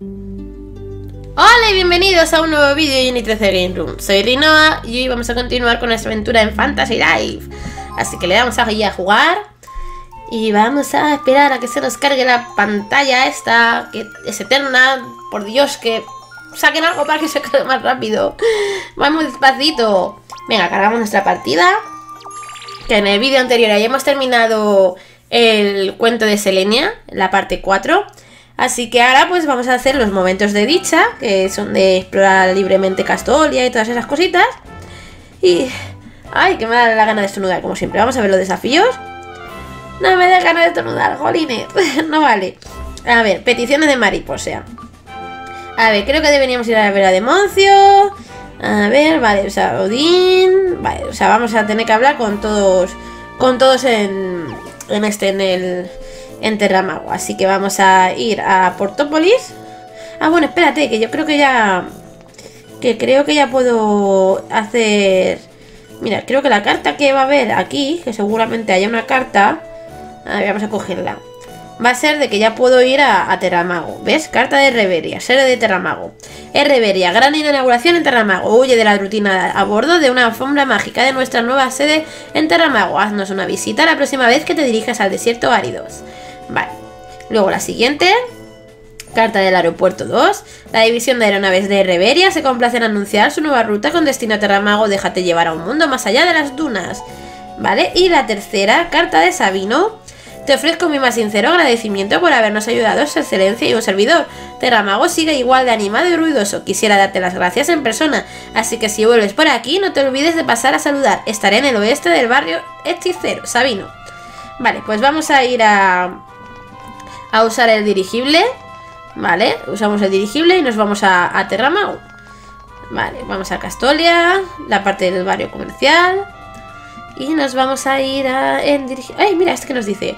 Hola y bienvenidos a un nuevo vídeo de Johnny13 Games Room. Soy Rinoa y hoy vamos a continuar con nuestra aventura en Fantasy Life. Así que le damos ahí a jugar y vamos a esperar a que se nos cargue la pantalla esta, que es eterna. Por Dios, que saquen algo para que se cargue más rápido. Vamos despacito. Venga, cargamos nuestra partida, que en el vídeo anterior ya hemos terminado el cuento de Selenia, la parte 4. Así que ahora pues vamos a hacer los momentos de dicha, que son de explorar libremente Castoria y todas esas cositas. Y... ¡ay! Que me da la gana de estornudar, como siempre. Vamos a ver los desafíos. No me da gana de estornudar, jolines. No vale. A ver, peticiones de mariposa. A ver, creo que deberíamos ir a ver a Demoncio. A ver, vale, o sea, Odín. Vale, o sea, vamos a tener que hablar con todos. Con todos en Terramago. Así que vamos a ir a Portópolis. Ah, bueno, espérate, que yo creo que ya. Que creo que ya puedo hacer. Mira, creo que la carta que va a haber aquí, que seguramente haya una carta. A ver, vamos a cogerla. Va a ser de que ya puedo ir a Terramago. ¿Ves? Carta de Reveria, ser de Terramago. Es Reveria, gran inauguración en Terramago. Huye de la rutina a bordo de una alfombra mágica de nuestra nueva sede en Terramago. Haznos una visita la próxima vez que te dirijas al desierto áridos. Vale. Luego la siguiente. Carta del aeropuerto 2. La división de aeronaves de Reveria se complace en anunciar su nueva ruta con destino a Terramago. Déjate llevar a un mundo más allá de las dunas. Vale. Y la tercera, carta de Sabino. Te ofrezco mi más sincero agradecimiento por habernos ayudado, su excelencia y un servidor. Terramago sigue igual de animado y ruidoso. Quisiera darte las gracias en persona, así que si vuelves por aquí no te olvides de pasar a saludar. Estaré en el oeste del barrio Etchicero, Sabino. Vale, pues vamos a ir a usar el dirigible. Vale, usamos el dirigible y nos vamos a Terramago. Vale, vamos a Castolia, la parte del barrio comercial. Y nos vamos a ir a... ¡Ay, mira! Este que nos dice...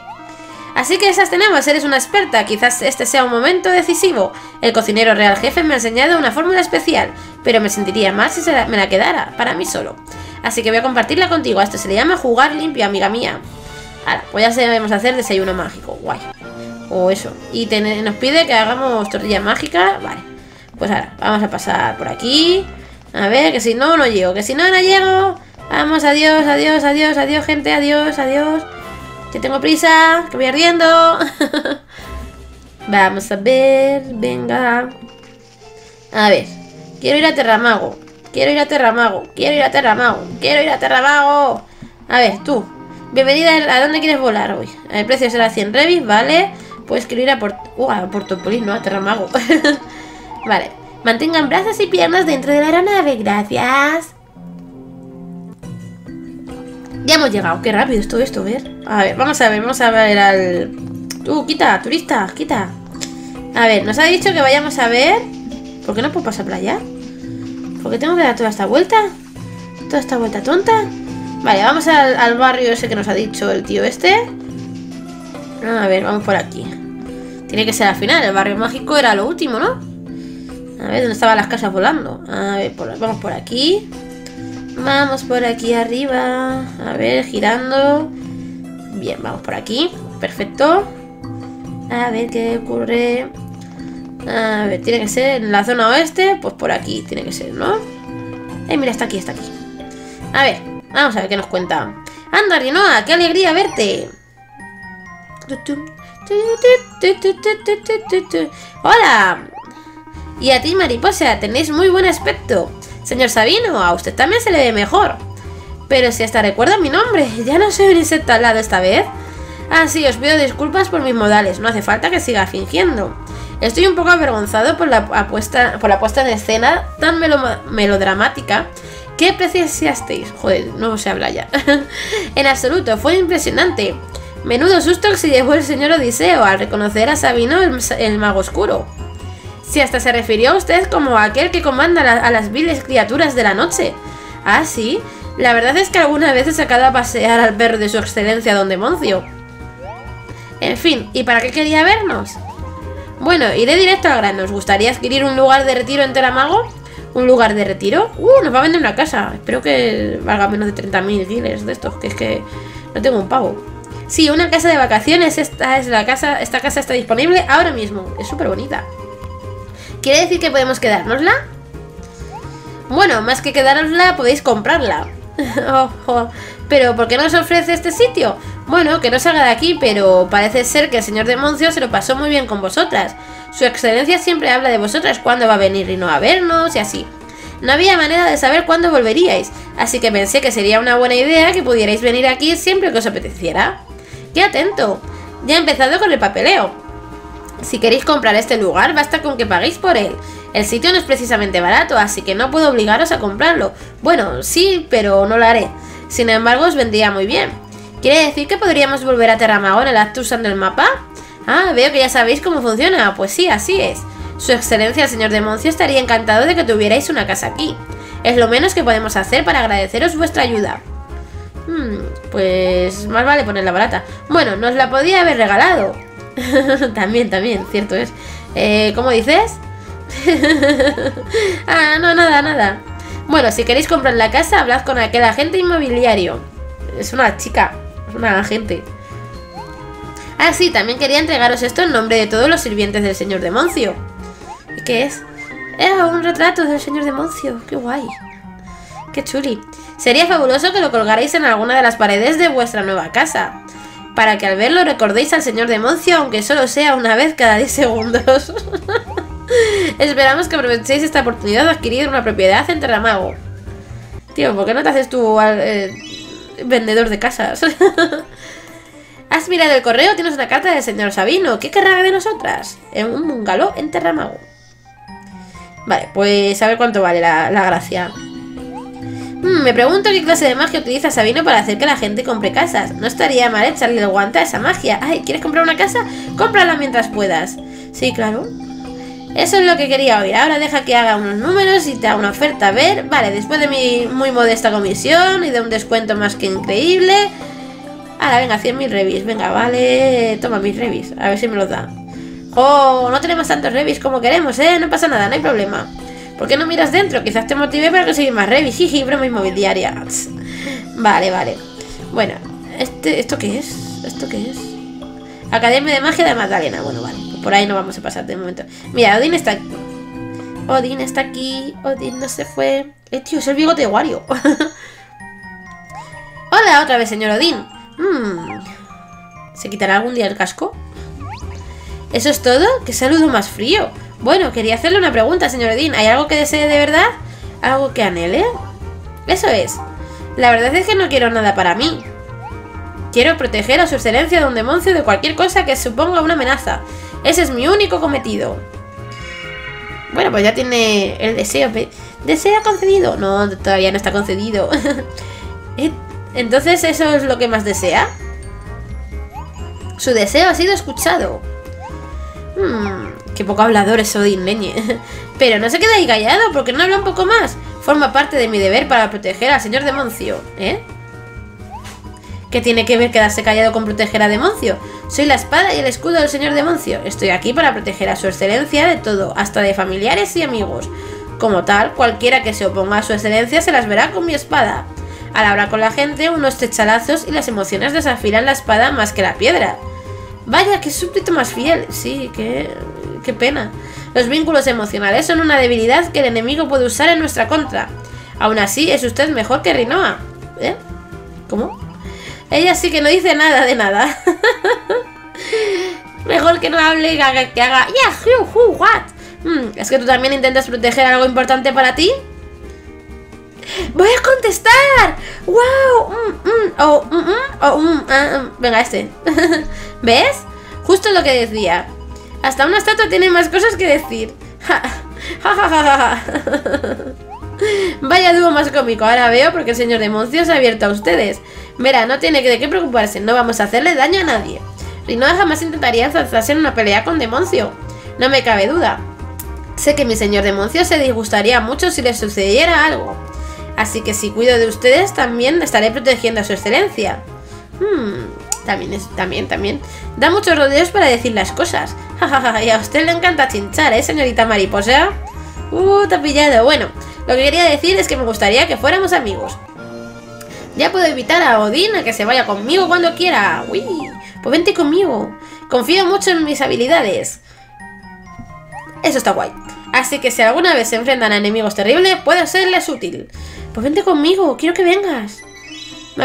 Así que esas tenemos, eres una experta, quizás este sea un momento decisivo. El cocinero real jefe me ha enseñado una fórmula especial, pero me sentiría mal si me la quedara, para mí solo. Así que voy a compartirla contigo, a esto se le llama jugar limpio, amiga mía. Ahora, pues ya sabemos hacer desayuno mágico, guay. O eso, y nos pide que hagamos tortilla mágica, vale. Pues ahora, vamos a pasar por aquí, a ver, que si no, no llego, que si no, no llego. Vamos, adiós, adiós, adiós, adiós, gente, adiós, adiós. Que tengo prisa, que voy ardiendo. Vamos a ver, venga. A ver, quiero ir a Terramago. Quiero ir a Terramago, quiero ir a Terramago. Quiero ir a Terramago. A ver, tú, bienvenida, ¿a dónde quieres volar hoy? El precio será 100 revis, vale. Pues quiero ir a Portópolis, no a Terramago. Vale, mantengan brazos y piernas dentro de la aeronave, gracias. Ya hemos llegado, qué rápido es todo esto, ver. A ver, vamos a ver al... Tú, quita, turista, quita. A ver, nos ha dicho que vayamos a ver... ¿Por qué no puedo pasar para allá? ¿Por qué tengo que dar toda esta vuelta? ¿Toda esta vuelta tonta? Vale, vamos al barrio ese que nos ha dicho el tío este. A ver, vamos por aquí. Tiene que ser al final, el barrio mágico era lo último, ¿no? A ver, ¿dónde estaban las casas volando? A ver, vamos por aquí. Vamos por aquí arriba. A ver, girando. Bien, vamos por aquí. Perfecto. A ver qué ocurre. A ver, tiene que ser en la zona oeste. Pues por aquí tiene que ser, ¿no? Mira, está aquí, está aquí. A ver, vamos a ver qué nos cuenta. ¡Anda, Rinoa! ¡Qué alegría verte! ¡Hola! Y a ti, mariposa, tenéis muy buen aspecto. Señor Sabino, a usted también se le ve mejor. Pero si hasta recuerda mi nombre, ya no soy un insecto al lado esta vez. Ah, sí, os pido disculpas por mis modales, no hace falta que siga fingiendo. Estoy un poco avergonzado por la puesta en escena tan melodramática que preciasteis. Joder, no se habla ya. En absoluto, fue impresionante. Menudo susto que se llevó el señor Odiseo al reconocer a Sabino el mago oscuro. Si hasta se refirió a usted como aquel que comanda a las viles criaturas de la noche. Ah, sí. La verdad es que alguna vez he sacado a pasear al perro de su excelencia don Demoncio. En fin, ¿y para qué quería vernos? Bueno, iré directo al grano. ¿Os gustaría adquirir un lugar de retiro en Terramago? ¿Un lugar de retiro? Nos va a vender una casa. Espero que valga menos de 30.000 guineas de estos, que es que no tengo un pavo. Sí, una casa de vacaciones. Esta casa está disponible ahora mismo. Es súper bonita. ¿Quiere decir que podemos quedárnosla? Bueno, más que quedárnosla, podéis comprarla. Ojo. ¿Pero por qué nos ofrece este sitio? Bueno, que no salga de aquí, pero parece ser que el señor Demoncio se lo pasó muy bien con vosotras. Su excelencia siempre habla de vosotras, cuándo va a venir y no a vernos y así. No había manera de saber cuándo volveríais, así que pensé que sería una buena idea que pudierais venir aquí siempre que os apeteciera. ¡Qué atento! Ya he empezado con el papeleo. Si queréis comprar este lugar, basta con que paguéis por él. El sitio no es precisamente barato, así que no puedo obligaros a comprarlo. Bueno, sí, pero no lo haré. Sin embargo, os vendría muy bien. ¿Quiere decir que podríamos volver a Terramago en el Actusan del mapa? Ah, veo que ya sabéis cómo funciona. Pues sí, así es. Su excelencia, el señor Demoncio, estaría encantado de que tuvierais una casa aquí. Es lo menos que podemos hacer para agradeceros vuestra ayuda. Pues más vale ponerla barata. Bueno, nos la podía haber regalado. También, cierto es. ¿Cómo dices? Ah, no, nada. Bueno, si queréis comprar la casa, hablad con aquel agente inmobiliario. Es una chica, es una agente. Ah, sí, también quería entregaros esto en nombre de todos los sirvientes del señor Demoncio. ¿Y qué es? Un retrato del señor Demoncio. ¡Qué guay! ¡Qué chuli! Sería fabuloso que lo colgarais en alguna de las paredes de vuestra nueva casa, para que al verlo recordéis al señor Demoncio, aunque solo sea una vez cada 10 segundos. Esperamos que aprovechéis esta oportunidad de adquirir una propiedad en Terramago. Tío, ¿por qué no te haces tú vendedor de casas? ¿Has mirado el correo? Tienes una carta del señor Sabino. ¿Qué querrá de nosotras? En un bungalow en Terramago. Vale, pues a ver cuánto vale la gracia. Me pregunto qué clase de magia utiliza Sabino para hacer que la gente compre casas. No estaría mal echarle el guante a esa magia. Ay, ¿quieres comprar una casa? Cómprala mientras puedas. Sí, claro. Eso es lo que quería oír. Ahora deja que haga unos números y te haga una oferta. A ver, vale, después de mi muy modesta comisión y de un descuento más que increíble. Ahora, venga, 100.000 revis. Venga, vale, toma mis revis. A ver si me los da. Oh, no tenemos tantos revis como queremos, No pasa nada, no hay problema. ¿Por qué no miras dentro? Quizás te motive para conseguir más revis. Jiji, broma inmobiliaria. Vale. Bueno, ¿esto qué es? Academia de Magia de Magdalena. Bueno, vale. Por ahí no vamos a pasar de momento. Mira, Odín está aquí. Odín no se fue. Tío, es el bigote de Wario. Hola, otra vez, señor Odín. ¿Se quitará algún día el casco? ¿Eso es todo? ¡Qué saludo más frío! Bueno, quería hacerle una pregunta, señor Odín. ¿Hay algo que desee de verdad? ¿Algo que anhele? Eso es. La verdad es que no quiero nada para mí. Quiero proteger a su excelencia don Demoncio de cualquier cosa que suponga una amenaza. Ese es mi único cometido. Bueno, pues ya tiene el deseo. ¿Desea concedido? No, todavía no está concedido. Entonces, ¿eso es lo que más desea? Su deseo ha sido escuchado. Qué poco hablador es Odín, leñe. Pero no se queda ahí callado, porque no habla un poco más. Forma parte de mi deber para proteger al señor Demoncio, ¿Qué tiene que ver quedarse callado con proteger a Demoncio? Soy la espada y el escudo del señor Demoncio. Estoy aquí para proteger a su excelencia de todo, hasta de familiares y amigos. Como tal, cualquiera que se oponga a su excelencia se las verá con mi espada. Al hablar con la gente, unos techalazos y las emociones desafilan la espada más que la piedra. Vaya, qué súbdito más fiel. Sí, qué pena. Los vínculos emocionales son una debilidad que el enemigo puede usar en nuestra contra. Aún así, es usted mejor que Rinoa. ¿Cómo? Ella sí que no dice nada de nada. Mejor que no hable y que haga... Yeah, who, what? ¿Es que tú también intentas proteger algo importante para ti? ¡Voy a contestar! ¡Wow! Venga, ¿Ves? Justo lo que decía. Hasta una estatua tiene más cosas que decir. Vaya dúo más cómico. Ahora veo porque el señor Demoncio se ha abierto a ustedes. Mira, no tiene de qué preocuparse. No vamos a hacerle daño a nadie. Rinoa jamás intentaría lanzarse en una pelea con Demoncio. No me cabe duda. Sé que mi señor Demoncio se disgustaría mucho si le sucediera algo. Así que si cuido de ustedes, también estaré protegiendo a su excelencia. También. Da muchos rodeos para decir las cosas. Y a usted le encanta chinchar, señorita mariposa. Te ha pillado. Bueno, lo que quería decir es que me gustaría que fuéramos amigos. Ya puedo invitar a Odín a que se vaya conmigo cuando quiera. Uy, pues vente conmigo. Confío mucho en mis habilidades. Eso está guay. Así que si alguna vez se enfrentan a enemigos terribles, puede serles útil. Pues vente conmigo, quiero que vengas. Me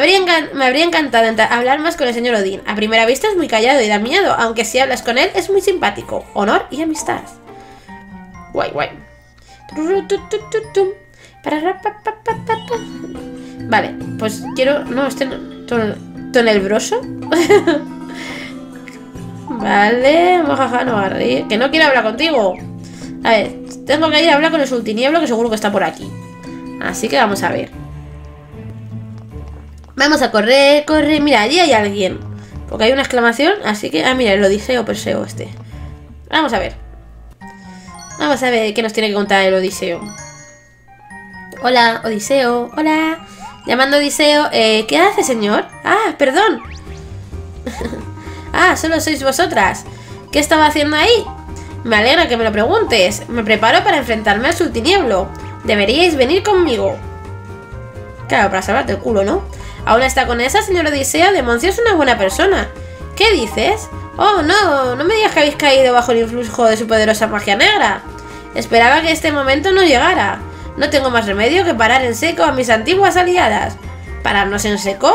habría encantado hablar más con el señor Odín. A primera vista es muy callado y da miedo, aunque si hablas con él es muy simpático. Honor y amistad. Guay, guay. Vale, pues quiero... No, este no... ¿Tonelbroso? Vale, mojaja, no agarré. Que no quiero hablar contigo. A ver, tengo que ir a hablar con el Sultinieblo, que seguro que está por aquí. Así que vamos a ver. Vamos a correr, correr. Mira, allí hay alguien. Porque hay una exclamación, así que... Ah, mira, el Odiseo Perseo este. Vamos a ver. Vamos a ver qué nos tiene que contar el Odiseo. Hola, Odiseo. Hola. Llamando a Odiseo. ¿Qué hace, señor? Ah, perdón. Ah, solo sois vosotras. ¿Qué estaba haciendo ahí? Me alegra que me lo preguntes. Me preparo para enfrentarme al Sultinieblo. Deberíais venir conmigo. Claro, para salvarte el culo, ¿no? Aún está con esa, señor Odiseo. Demoncio es una buena persona. ¿Qué dices? Oh, no, no me digas que habéis caído bajo el influjo de su poderosa magia negra. Esperaba que este momento no llegara. No tengo más remedio que parar en seco a mis antiguas aliadas. ¿Pararnos en seco?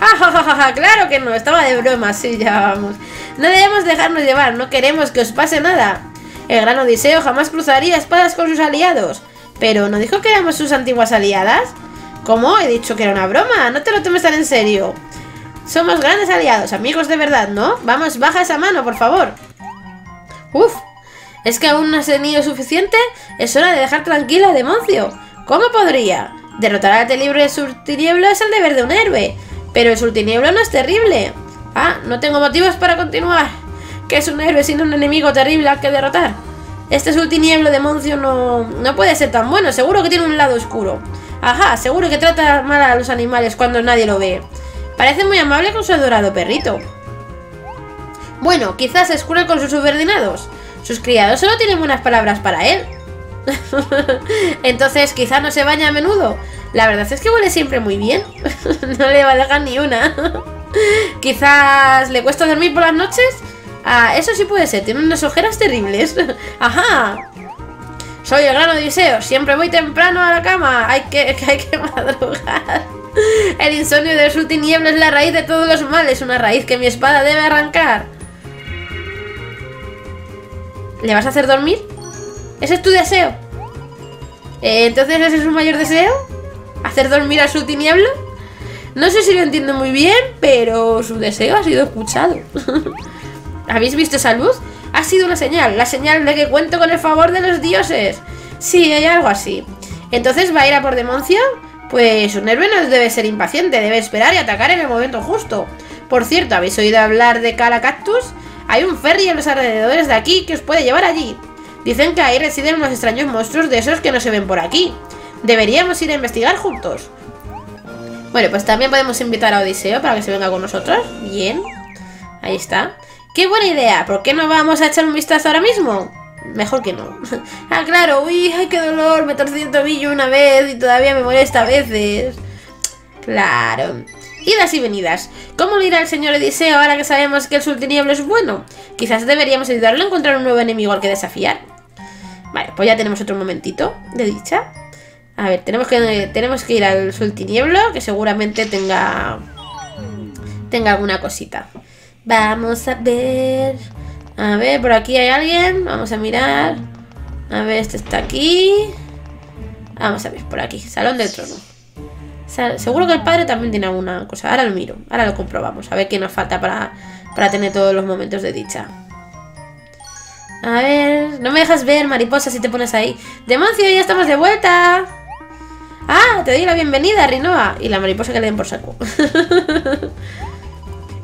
¡Ja, claro que no! Estaba de broma, sí, ya vamos. No debemos dejarnos llevar, no queremos que os pase nada. El gran Odiseo jamás cruzaría espadas con sus aliados. Pero, ¿no dijo que éramos sus antiguas aliadas? ¿Cómo? He dicho que era una broma, no te lo tomes tan en serio. Somos grandes aliados, amigos de verdad, ¿no? Vamos, baja esa mano, por favor. Uf, ¿es que aún no has tenido suficiente? Es hora de dejar tranquila a Demoncio. ¿Cómo podría? Derrotar al terrible Sultinieblo es el deber de un héroe. Pero el Sultinieblo no es terrible. Ah, no tengo motivos para continuar. ¿Qué es un héroe sin un enemigo terrible al que derrotar? Este Sultinieblo, Demoncio, no puede ser tan bueno. Seguro que tiene un lado oscuro. Ajá, seguro que trata mal a los animales cuando nadie lo ve. Parece muy amable con su adorado perrito. Bueno, quizás es cruel con sus subordinados. Sus criados solo tienen buenas palabras para él. Entonces quizás no se baña a menudo. La verdad es que huele siempre muy bien. No le va a dejar ni una. Quizás le cuesta dormir por las noches. Ah, eso sí puede ser, tiene unas ojeras terribles. Ajá. Soy el gran Odiseo, siempre voy temprano a la cama. Hay que madrugar. El insomnio del Sultinieblo es la raíz de todos los males, una raíz que mi espada debe arrancar. ¿Le vas a hacer dormir? ¿Ese es tu deseo? ¿Entonces ese es su mayor deseo? ¿Hacer dormir al Sultinieblo? No sé si lo entiendo muy bien, pero su deseo ha sido escuchado. ¿Habéis visto esa luz? Ha sido una señal, la señal de que cuento con el favor de los dioses. Sí, hay algo así. ¿Entonces va a ir a por Demoncio? Pues un héroe no debe ser impaciente, debe esperar y atacar en el momento justo. Por cierto, ¿habéis oído hablar de Calacactus? Hay un ferry en los alrededores de aquí que os puede llevar allí. Dicen que ahí residen unos extraños monstruos de esos que no se ven por aquí. Deberíamos ir a investigar juntos. Bueno, pues también podemos invitar a Odiseo para que se venga con nosotros. Bien, ahí está. ¡Qué buena idea! ¿Por qué no vamos a echar un vistazo ahora mismo? Mejor que no. Ah, claro, uy, ay, qué dolor, me torcí el tobillo una vez y todavía me molesta a veces. Claro. Idas y venidas. ¿Cómo le irá el señor Odiseo ahora que sabemos que el Sultinieblo es bueno? Quizás deberíamos ayudarlo a encontrar un nuevo enemigo al que desafiar. Vale, pues ya tenemos otro momentito de dicha. A ver, tenemos que ir al Sultinieblo, que seguramente tenga alguna cosita. Vamos a ver. A ver, por aquí hay alguien. Vamos a mirar. A ver, este está aquí. Vamos a ver, por aquí. Salón del trono. Seguro que el padre también tiene alguna cosa. Ahora lo miro, ahora lo comprobamos. A ver qué nos falta para tener todos los momentos de dicha. A ver, no me dejas ver, mariposa, si te pones ahí. Demoncio, ya estamos de vuelta. Ah, te doy la bienvenida, Rinoa. Y la mariposa que le den por saco.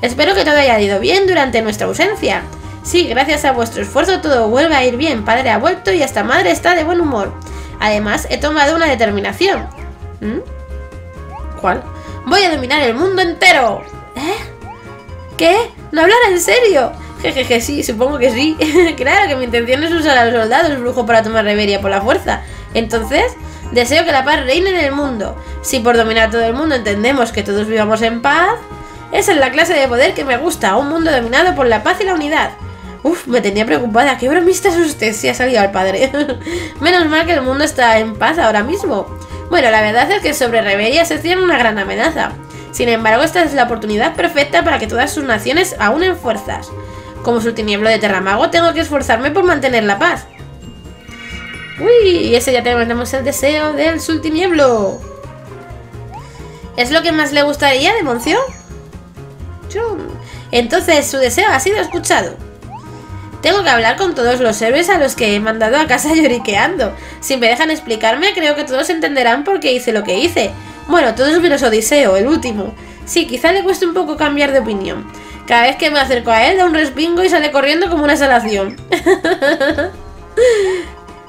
Espero que todo haya ido bien durante nuestra ausencia. Sí, gracias a vuestro esfuerzo todo vuelve a ir bien. Padre ha vuelto y hasta madre está de buen humor. Además, he tomado una determinación. ¿Cuál? Voy a dominar el mundo entero. ¿Eh? ¿Qué? ¿No hablará en serio? Jejeje, sí, supongo que sí. Claro que mi intención es usar a los soldados brujo para tomar Reveria por la fuerza. Entonces, deseo que la paz reine en el mundo. Si por dominar todo el mundo entendemos que todos vivamos en paz... Esa es la clase de poder que me gusta, un mundo dominado por la paz y la unidad. Uf, me tenía preocupada. ¿Qué bromista es usted? Si ha salido al padre. Menos mal que el mundo está en paz ahora mismo. Bueno, la verdad es que sobre Reveria se tiene una gran amenaza. Sin embargo, esta es la oportunidad perfecta para que todas sus naciones aúnen fuerzas. Como Sultinieblo de Terramago, tengo que esforzarme por mantener la paz. Uy, y ese ya tenemos el deseo del Sultinieblo. ¿Es lo que más le gustaría, Demoncio? Entonces, su deseo ha sido escuchado. Tengo que hablar con todos los héroes a los que he mandado a casa lloriqueando. Si me dejan explicarme, creo que todos entenderán por qué hice lo que hice. Bueno, todos menos Odiseo, el último. Sí, quizá le cueste un poco cambiar de opinión. Cada vez que me acerco a él, da un respingo y sale corriendo como una salación.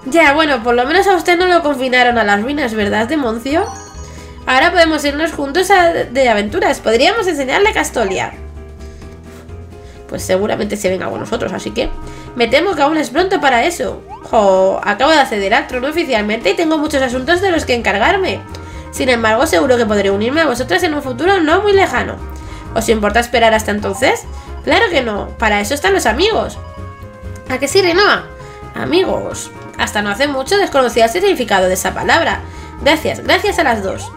Ya, bueno, por lo menos a usted no lo confinaron a las ruinas, ¿verdad, Demoncio? Ahora podemos irnos juntos de aventuras. Podríamos enseñarle a Castolia. Pues seguramente se venga con nosotros, así que... me temo que aún es pronto para eso. Jo, acabo de acceder al trono oficialmente y tengo muchos asuntos de los que encargarme. Sin embargo, seguro que podré unirme a vosotras en un futuro no muy lejano. ¿Os importa esperar hasta entonces? Claro que no, para eso están los amigos. ¿A qué sí, Rinoa? Amigos... hasta no hace mucho desconocía el significado de esa palabra. Gracias a las dos.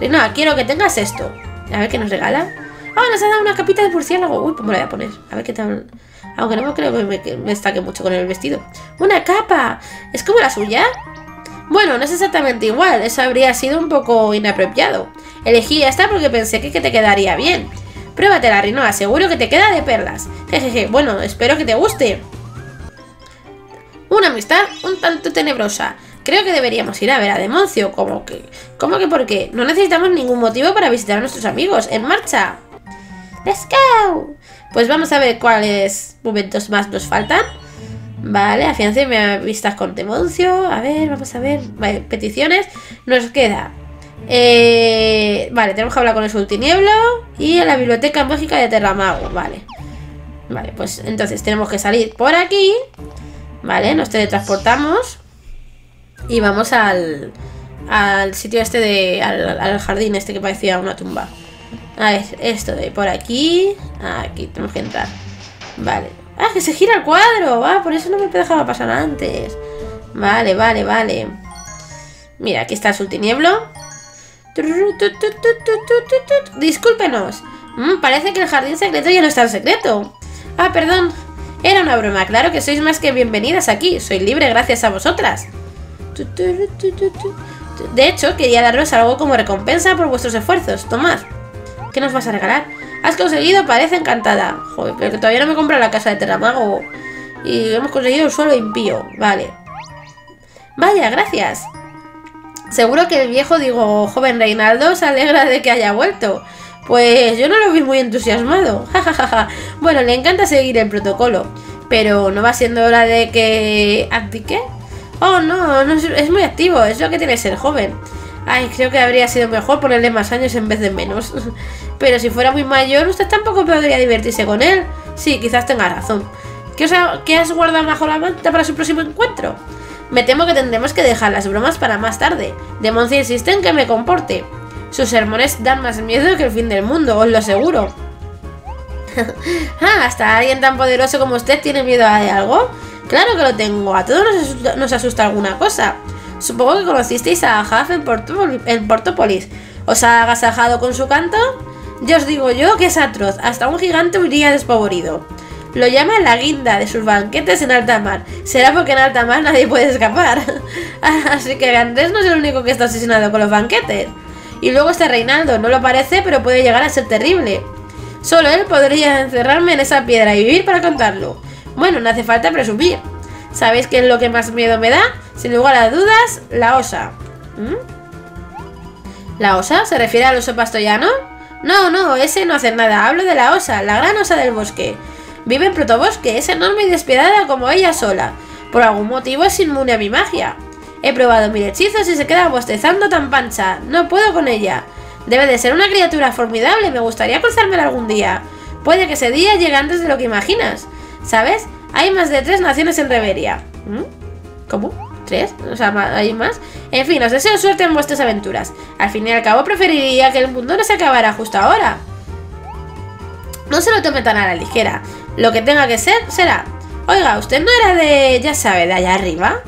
Rinoa, quiero que tengas esto. A ver qué nos regala. Ah, nos ha dado una capita de murciélago. Uy, pues me la voy a poner. A ver qué tal. Aunque no creo que me destaque mucho con el vestido. ¡Una capa! ¿Es como la suya? Bueno, no es exactamente igual. Eso habría sido un poco inapropiado. Elegí esta porque pensé que te quedaría bien. Pruébatela, Rinoa. Seguro que te queda de perlas. Jejeje. Bueno, espero que te guste. Una amistad un tanto tenebrosa. Creo que deberíamos ir a ver a Demoncio. ¿Cómo que por qué? No necesitamos ningún motivo para visitar a nuestros amigos. ¡En marcha! ¡Let's go! Pues vamos a ver cuáles momentos más nos faltan. Vale, afianceme a vistas con Demoncio. A ver, vamos a ver. Vale, peticiones. Nos queda... vale, tenemos que hablar con el Sultinieblo y a la biblioteca mágica de Terramago. Vale. Vale, pues entonces tenemos que salir por aquí... Vale, nos teletransportamos y vamos al sitio este al jardín este que parecía una tumba. A ver, esto de por aquí. Aquí tenemos que entrar. Vale. ¡Ah, que se gira el cuadro! ¡Ah, por eso no me dejaba pasar antes! Vale, vale, vale. Mira, aquí está el Sultinieblo. Discúlpenos. Parece que el jardín secreto ya no está en secreto. Ah, perdón. Era una broma, claro que sois más que bienvenidas aquí. Soy libre gracias a vosotras. De hecho, quería daros algo como recompensa por vuestros esfuerzos. Tomad. ¿Qué nos vas a regalar? Has conseguido, parece encantada. Joder, pero que todavía no me compra la casa de Terramago. Y hemos conseguido un suelo impío. Vale. Vaya, gracias. Seguro que el joven Reinaldo se alegra de que haya vuelto. Pues yo no lo vi muy entusiasmado. Bueno, le encanta seguir el protocolo. Pero no va siendo hora de que... ¿Qué? Oh, no, es muy activo. Es lo que tiene ser joven. Ay, creo que habría sido mejor ponerle más años en vez de menos. Pero si fuera muy mayor, usted tampoco podría divertirse con él. Sí, quizás tenga razón. ¿Qué has guardado bajo la manta para su próximo encuentro? Me temo que tendremos que dejar las bromas para más tarde. Demoncio insiste en que me comporte. Sus sermones dan más miedo que el fin del mundo, os lo aseguro. Ah, ¿hasta alguien tan poderoso como usted tiene miedo a algo? Claro que lo tengo, a todos nos asusta alguna cosa. Supongo que conocisteis a Jaf en Portópolis. ¿Os ha agasajado con su canto? Ya os digo yo que es atroz, hasta un gigante huiría despavorido. Lo llama la guinda de sus banquetes en alta mar. Será porque en alta mar nadie puede escapar. Así que Andrés no es el único que está obsesionado con los banquetes. Y luego está Reinaldo, no lo parece, pero puede llegar a ser terrible. Solo él podría encerrarme en esa piedra y vivir para contarlo. Bueno, no hace falta presumir. ¿Sabéis qué es lo que más miedo me da? Sin lugar a dudas, la osa. ¿La osa? ¿Se refiere al oso pastoyano? No, ese no hace nada. Hablo de la osa, la gran osa del bosque. Vive en Protobosque, es enorme y despiadada como ella sola. Por algún motivo es inmune a mi magia. He probado mil hechizos y se queda bostezando tan pancha. No puedo con ella. Debe de ser una criatura formidable. Me gustaría cruzármela algún día. Puede que ese día llegue antes de lo que imaginas. ¿Sabes? Hay más de 3 naciones en Reveria. ¿Cómo? ¿3? O sea, ¿hay más? En fin, os deseo suerte en vuestras aventuras. Al fin y al cabo preferiría que el mundo no se acabara justo ahora. No se lo tome tan a la ligera. Lo que tenga que ser, será. Oiga, ¿usted no era de... ya sabe, de allá arriba?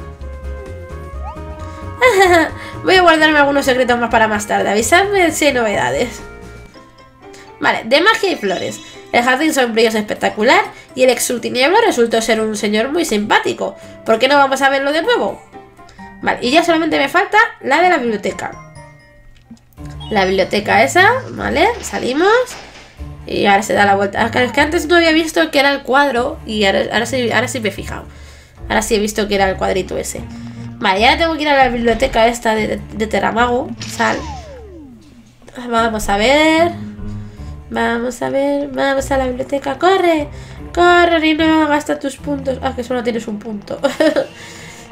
Voy a guardarme algunos secretos más para más tarde. Avisadme si hay novedades. Vale, de magia y flores. El jardín sombrío es espectacular y el ex Sultinieblo resultó ser un señor muy simpático. ¿Por qué no vamos a verlo de nuevo? Vale, y ya solamente me falta la de la biblioteca. La biblioteca esa, vale, salimos. Y ahora se da la vuelta. Es que antes no había visto que era el cuadro y ahora sí me he fijado. Ahora sí he visto que era el cuadrito ese. Vale, y ahora tengo que ir a la biblioteca esta de Terramago. Sal. Vamos a ver... Vamos a ver, vamos a la biblioteca. ¡Corre! ¡Corre, Rino! Gasta tus puntos. Ah, que solo tienes un punto.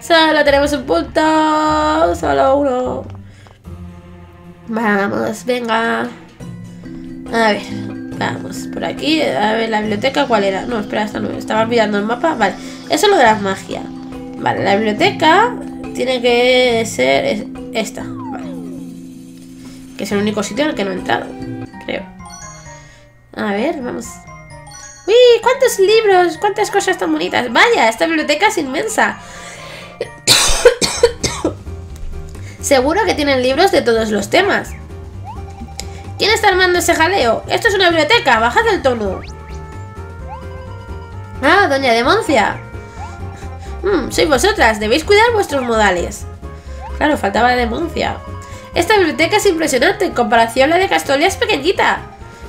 Solo tenemos un punto. Solo uno. Vamos, venga. A ver, vamos por aquí. A ver, la biblioteca, ¿cuál era? No, espera, esta no. Estaba mirando el mapa. Vale, eso es lo de las magias. Vale, la biblioteca tiene que ser esta. Vale. Que es el único sitio en el que no he entrado, creo. A ver, vamos. ¡Uy! ¡Cuántos libros! ¡Cuántas cosas tan bonitas! ¡Vaya! Esta biblioteca es inmensa. Seguro que tienen libros de todos los temas. ¿Quién está armando ese jaleo? ¡Esto es una biblioteca! ¡Bajad el tono! ¡Ah, doña Demoncia! Sois vosotras, debéis cuidar vuestros modales. Claro, faltaba la Demoncia. Esta biblioteca es impresionante. En comparación la de Castolia es pequeñita.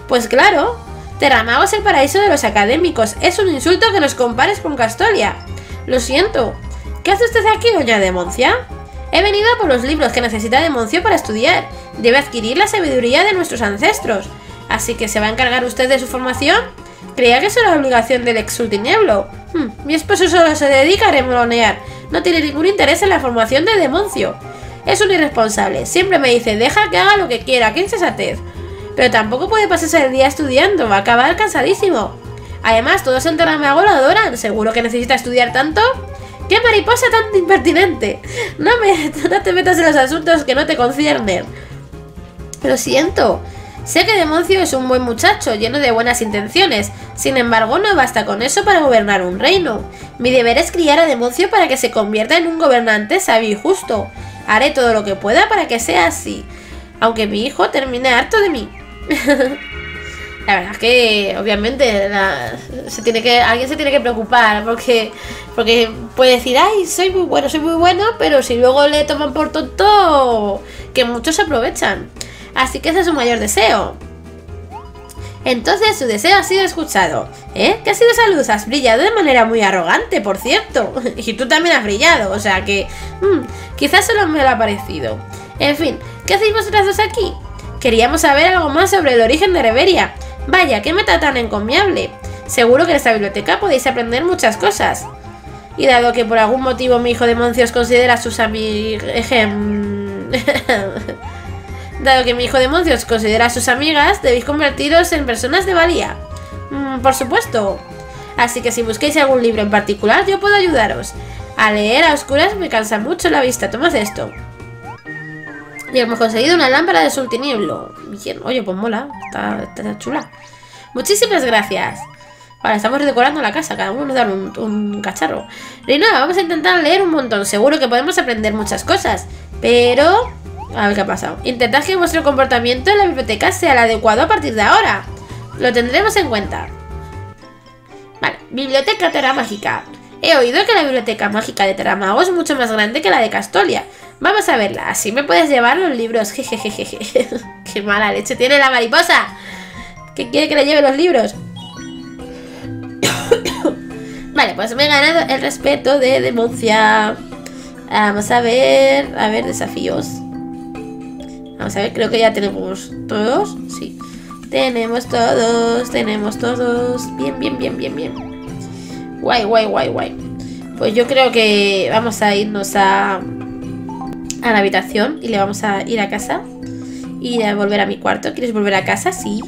Pues claro, Terramago es el paraíso de los académicos. Es un insulto que nos compares con Castolia. Lo siento. ¿Qué hace usted aquí, doña Demoncia? He venido por los libros que necesita Demoncio para estudiar. Debe adquirir la sabiduría de nuestros ancestros. ¿Así que se va a encargar usted de su formación? Creía que eso era obligación del ex Sultinieblo. Mi esposo solo se dedica a remolonear. No tiene ningún interés en la formación de Demoncio. Es un irresponsable. Siempre me dice, deja que haga lo que quiera, qué insensatez. Pero tampoco puede pasarse el día estudiando, va a acabar cansadísimo. Además, todos en Terramago lo adoran, seguro que necesita estudiar tanto. ¡Qué mariposa tan impertinente! No te metas en los asuntos que no te conciernen. Lo siento, sé que Demoncio es un buen muchacho, lleno de buenas intenciones. Sin embargo, no basta con eso para gobernar un reino. Mi deber es criar a Demoncio para que se convierta en un gobernante sabio y justo. Haré todo lo que pueda para que sea así, aunque mi hijo termine harto de mí. La verdad es que obviamente alguien se tiene que preocupar porque puede decir, ay, soy muy bueno, pero si luego le toman por tonto, que muchos se aprovechan. Así que ese es su mayor deseo. Entonces su deseo ha sido escuchado. ¿Eh? ¿Qué ha sido esa luz? Has brillado de manera muy arrogante, por cierto. Y tú también has brillado, o sea que quizás solo me lo ha parecido. En fin, ¿qué hacéis vosotras dos aquí? Queríamos saber algo más sobre el origen de Reveria. Vaya, qué meta tan encomiable. Seguro que en esta biblioteca podéis aprender muchas cosas. Y dado que por algún motivo mi hijo Demoncio os considera sus amigas, debéis convertiros en personas de valía. Por supuesto. Así que si busquéis algún libro en particular, yo puedo ayudaros. A leer a oscuras me cansa mucho la vista. Tomad esto. Y hemos conseguido una lámpara de Sultinieblo. Bien, oye, pues mola, está chula. Muchísimas gracias. Vale, estamos redecorando la casa, cada uno nos da un cacharro. Rino, vamos a intentar leer un montón, seguro que podemos aprender muchas cosas. Pero, a ver qué ha pasado. Intentad que vuestro comportamiento en la biblioteca sea el adecuado a partir de ahora. Lo tendremos en cuenta. Vale, biblioteca Terramágica. He oído que la biblioteca mágica de Terramago es mucho más grande que la de Castolia. Vamos a verla, así me puedes llevar los libros. Jejejeje. Qué mala leche tiene la mariposa. ¿Qué quiere que le lleve los libros? Vale, pues me he ganado el respeto de Demoncia. Vamos a ver, desafíos. Vamos a ver, creo que ya tenemos todos. Sí, tenemos todos. Bien. Guay. Pues yo creo que vamos a irnos a la habitación y le vamos a ir a casa y a volver a mi cuarto. ¿Quieres volver a casa? Sí.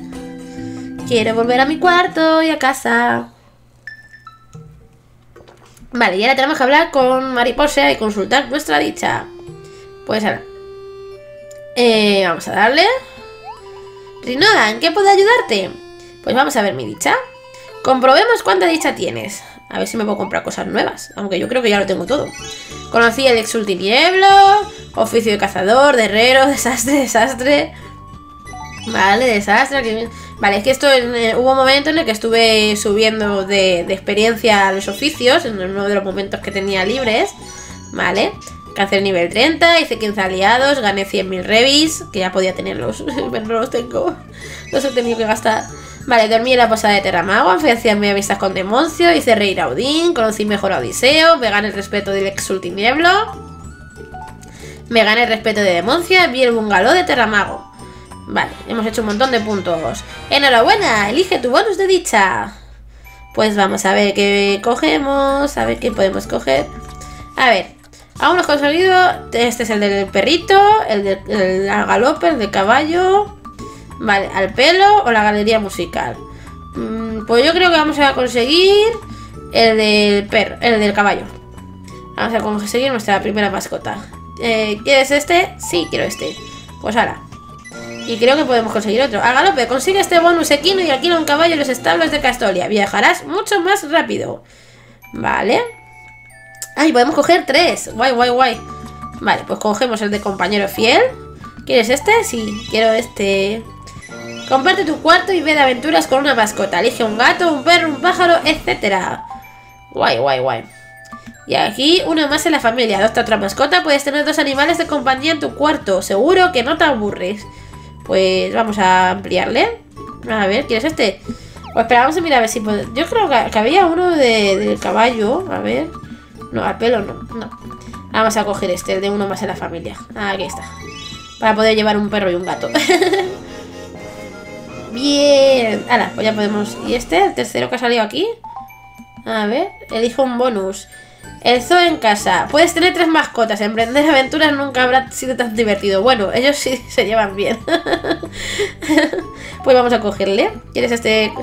Quiero volver a mi cuarto y a casa. Vale, y ahora tenemos que hablar con Mariposa y consultar nuestra dicha. Pues ahora vamos a darle. Rinoa, ¿en qué puedo ayudarte? Pues vamos a ver mi dicha. Comprobemos cuánta dicha tienes. A ver si me puedo comprar cosas nuevas, aunque yo creo que ya lo tengo todo. Conocí el de Sultinieblo, oficio de cazador, de herrero, desastre. Vale, desastre. Vale, es que esto hubo un momento en el que estuve subiendo de experiencia a los oficios, en uno de los momentos que tenía libres. Vale, alcancé el nivel 30, hice 15 aliados, gané 100.000 revis, que ya podía tenerlos, pero no los tengo, los he tenido que gastar. Vale, dormí en la posada de Terramago, fui a hacerme amistad con Demoncio, hice reír a Odín, conocí mejor a Odiseo, me gané el respeto del ex Sultinieblo, me gané el respeto de Demoncio, vi el bungalow de Terramago. Vale, hemos hecho un montón de puntos. ¡Enhorabuena! ¡Elige tu bonus de dicha! Pues vamos a ver qué cogemos, a ver qué podemos coger. A ver, aún no he conseguido. Este es el del perrito, el del galope, el del caballo. Vale, al pelo o la galería musical. Pues yo creo que vamos a conseguir el del perro, el del caballo. Vamos a conseguir nuestra primera mascota. ¿Quieres este? Sí, quiero este. Pues ahora. Y creo que podemos conseguir otro. Al galope, consigue este bonus equino y alquila un caballo en los establos de Castoria. Viajarás mucho más rápido. Vale. Ay, podemos coger 3. Guay, guay, guay. Vale, pues cogemos el de compañero fiel. ¿Quieres este? Sí, quiero este. Comparte tu cuarto y ve de aventuras con una mascota. Elige un gato, un perro, un pájaro, etcétera. Guay, guay, guay. Y aquí uno más en la familia. Adopta otra mascota. Puedes tener 2 animales de compañía en tu cuarto. Seguro que no te aburres. Pues vamos a ampliarle. A ver, ¿quieres este? Pues espera, vamos a mirar a ver si puedo. Yo creo que había uno del caballo. A ver. No, al pelo no, no. Vamos a coger este, el de uno más en la familia. Aquí está. Para poder llevar un perro y un gato. Bien. Ahora, pues ya podemos. ¿Y este? El tercero que ha salido aquí. A ver, elijo un bonus. El zoo en casa. Puedes tener 3 mascotas. Emprender aventuras nunca habrá sido tan divertido. Bueno, ellos sí se llevan bien. Pues vamos a cogerle. ¿Quieres este?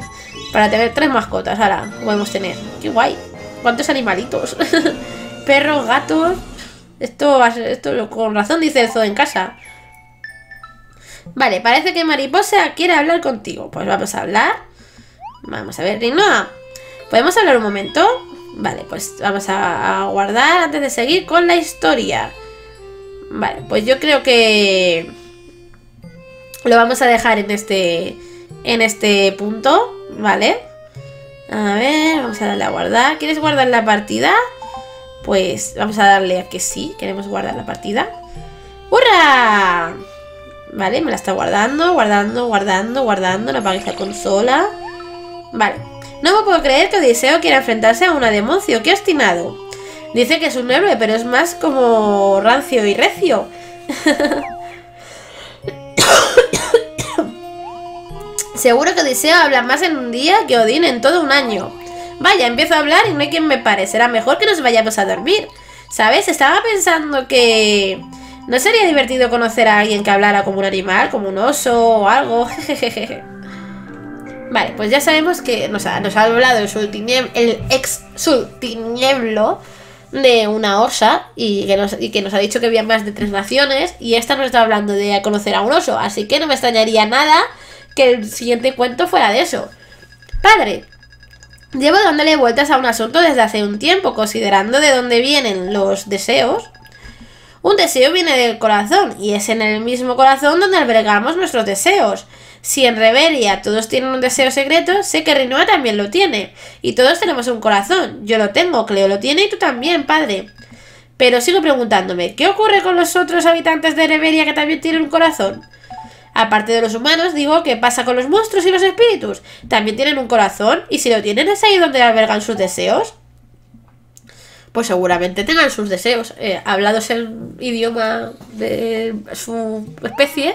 Para tener 3 mascotas. Ahora podemos tener. ¡Qué guay! ¿Cuántos animalitos? Perros, gatos. Esto con razón dice el zoo en casa. Vale, parece que Mariposa quiere hablar contigo. Pues vamos a hablar. Vamos a ver, Rinoa. ¿Podemos hablar un momento? Vale, pues vamos a guardar antes de seguir con la historia. Vale, pues yo creo que lo vamos a dejar en este punto, ¿vale? A ver, vamos a darle a guardar. ¿Quieres guardar la partida? Pues vamos a darle a que sí, queremos guardar la partida. ¡Hurra! Vale, me la está guardando. No apagues la consola. Vale. No me puedo creer que Odiseo quiera enfrentarse a una Demoncio. ¡Qué obstinado! Dice que es un héroe, pero es más como rancio y recio. Seguro que Odiseo habla más en un día que Odín en todo un año. Vaya, empiezo a hablar y no hay quien me pare. Será mejor que nos vayamos a dormir. ¿Sabes? Estaba pensando que... ¿No sería divertido conocer a alguien que hablara como un animal, como un oso o algo? Vale, pues ya sabemos que nos ha hablado el ex Sultinieblo de una osa y que nos ha dicho que había más de 3 naciones y esta nos está hablando de conocer a un oso, así que no me extrañaría nada que el siguiente cuento fuera de eso. Padre, llevo dándole vueltas a un asunto desde hace un tiempo, considerando de dónde vienen los deseos. Un deseo viene del corazón, y es en el mismo corazón donde albergamos nuestros deseos. Si en Reveria todos tienen un deseo secreto, sé que Rinoa también lo tiene. Y todos tenemos un corazón. Yo lo tengo, Cleo lo tiene y tú también, padre. Pero sigo preguntándome, ¿qué ocurre con los otros habitantes de Reveria que también tienen un corazón? Aparte de los humanos, digo, ¿qué pasa con los monstruos y los espíritus? ¿También tienen un corazón? ¿Y si lo tienen, es ahí donde albergan sus deseos? Pues seguramente tengan sus deseos hablados en idioma de su especie.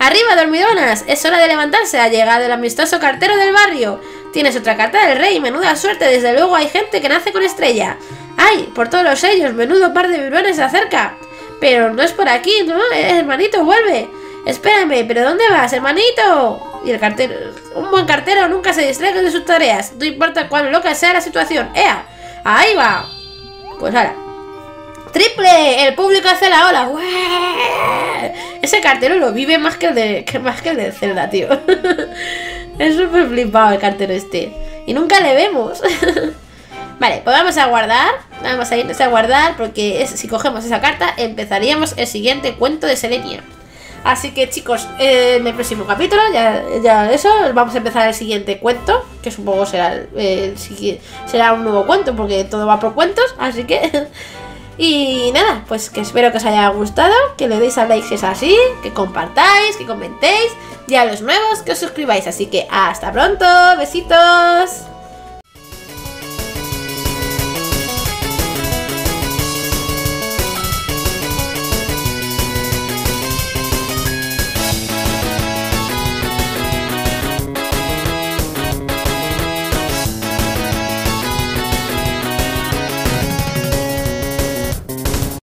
¡Arriba, dormidonas! Es hora de levantarse. Ha llegado el amistoso cartero del barrio. Tienes otra carta del rey. Menuda suerte. Desde luego hay gente que nace con estrella. ¡Ay! Por todos los sellos. Menudo par de virones se acerca. Pero no es por aquí, ¿no? Hermanito, vuelve. Espérame, ¿pero dónde vas, hermanito? Y el cartero... Un buen cartero nunca se distrae de sus tareas. No importa cuán loca sea la situación. ¡Ea! ¡Ahí va! Pues ahora. ¡Triple! El público hace la ola. ¡Uee! Ese cartero lo vive más que el de Zelda, tío. Es súper flipado el cartero este. Y nunca le vemos. Vale, pues vamos a guardar. Vamos a irnos a guardar porque si cogemos esa carta empezaríamos el siguiente cuento de Selenia. Así que chicos, en el próximo capítulo, ya eso, vamos a empezar el siguiente cuento, que supongo será un nuevo cuento, porque todo va por cuentos, así que... Y nada, pues que espero que os haya gustado, que le deis a like si es así, que compartáis, que comentéis, y a los nuevos que os suscribáis. Así que hasta pronto, besitos.